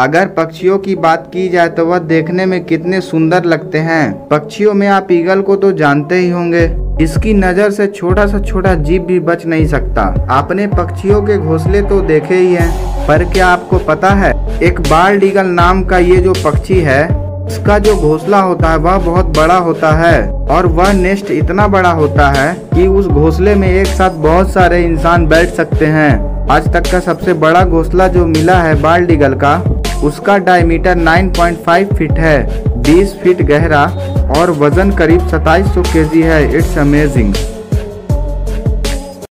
अगर पक्षियों की बात की जाए तो वह देखने में कितने सुंदर लगते हैं। पक्षियों में आप ईगल को तो जानते ही होंगे, इसकी नज़र से छोटा जीव भी बच नहीं सकता। आपने पक्षियों के घोंसले तो देखे ही हैं, पर क्या आपको पता है एक बाल्ड ईगल नाम का ये जो पक्षी है, इसका जो घोंसला होता है वह बहुत बड़ा होता है और वह नेस्ट इतना बड़ा होता है कि उस घोंसले में एक साथ बहुत सारे इंसान बैठ सकते हैं। आज तक का सबसे बड़ा घोंसला जो मिला है बाल्ड ईगल का, उसका डायमीटर 9.5 फीट है, 20 फीट गहरा और वजन करीब 2700 kg है। It's amazing.